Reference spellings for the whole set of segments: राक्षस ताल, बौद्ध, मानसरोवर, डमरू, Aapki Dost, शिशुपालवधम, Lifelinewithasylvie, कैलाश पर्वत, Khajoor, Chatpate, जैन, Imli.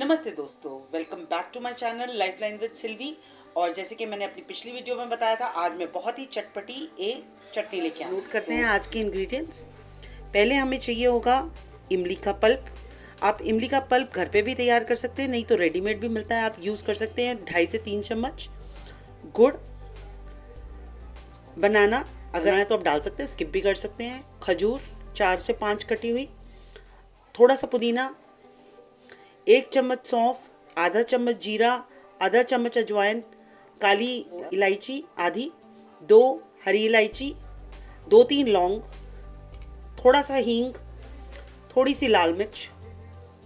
नमस्ते दोस्तों, welcome back to my channel lifeline with Silvi. और जैसे कि मैंने अपनी पिछली वीडियो में बताया था, आज मैं बहुत ही चटपटी एक चटनी लेके आई हूं। नोट करते हैं आज के इंग्रेडिएंट्स। पहले हमें चाहिए होगा इमली का पल्प। आप इमली का पल्प घर पे भी तैयार कर सकते हैं, नहीं तो रेडीमेड भी मिलता है, आप यूज़ कर सकते हैं। 2.5 से 3 चम्मच गुड़, बनाना अगर आए तो आप डाल सकते हैं, स्किप भी कर सकते हैं। खजूर 4 से 5 कटी हुई, थोड़ा सा पुदीना, 1 चम्मच सौंफ, आधा चम्मच जीरा, आधा चम्मच अजवाइन, काली इलायची आधी, 2 हरी इलायची, 2-3 लौंग, थोड़ा सा हींग, थोड़ी सी लाल मिर्च,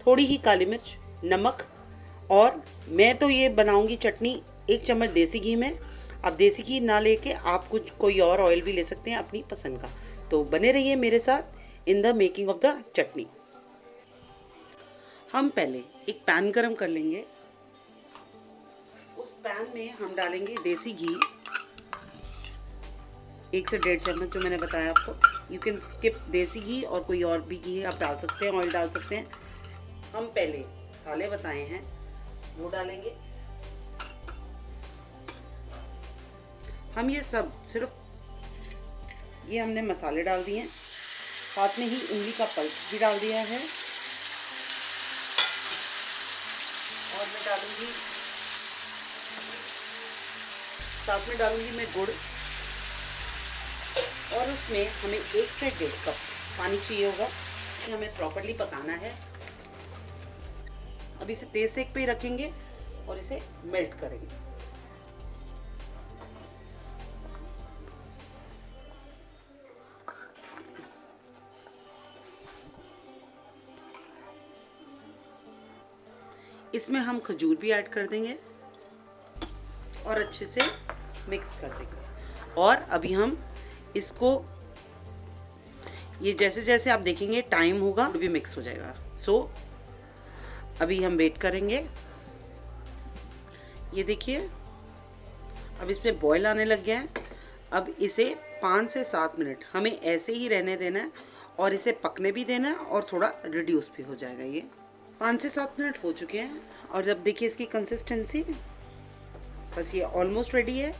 थोड़ी ही काली मिर्च, नमक। और मैं तो ये बनाऊंगी चटनी 1 चम्मच देसी घी में। आप देसी घी ना लेके आप कुछ कोई और ऑयल भी ले सकते हैं अपनी पसंद का। तो बने रहिए मेरे साथ in the making of the chutney. हम पहले एक पैन गरम कर लेंगे। उस पैन में हम डालेंगे देसी घी 1 से 1.5 चम्मच, जो मैंने बताया आपको। यू कैन स्किप देसी घी और कोई और भी घी आप डाल सकते हैं, ऑयल डाल सकते हैं। हम पहले मसाले बताए हैं वो डालेंगे। हम ये सब सिर्फ ये हमने मसाले डाल दिए, साथ में ही इमली का पल्प भी डाल दिया है। साथ में डालूंगी मैं गुड़। और उसमें हमें 1 से 1.5 कप पानी चाहिए होगा, हमें प्रॉपर्ली पकाना है। अब इसे तेज सेक पे ही रखेंगे और इसे मेल्ट करेंगे। इसमें हम खजूर भी ऐड कर देंगे और अच्छे से मिक्स कर देंगे। और अभी हम इसको ये जैसे जैसे आप देखेंगे टाइम होगा तो भी मिक्स हो जाएगा। सो अभी हम वेट करेंगे। ये देखिए अब इसमें बॉयल आने लग गया है। अब इसे 5 से 7 मिनट हमें ऐसे ही रहने देना है और इसे पकने भी देना है और थोड़ा रिड्यूस भी हो जाएगा। ये 5 से 7 मिनट हो चुके हैं और अब देखिए इसकी कंसिस्टेंसी, बस ये ऑलमोस्ट रेडी है,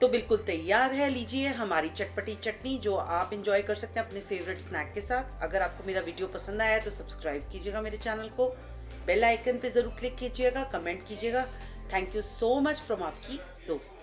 तो बिल्कुल तैयार है। लीजिए हमारी चटपटी चटनी, जो आप इंजॉय कर सकते हैं अपने फेवरेट स्नैक के साथ। अगर आपको मेरा वीडियो पसंद आया तो सब्सक्राइब कीजिएगा मेरे चैनल को, बेल आइकन पे जरूर क्लिक कीजिएगा, कमेंट कीजिएगा। Thank you so much from आपकी दोस्त।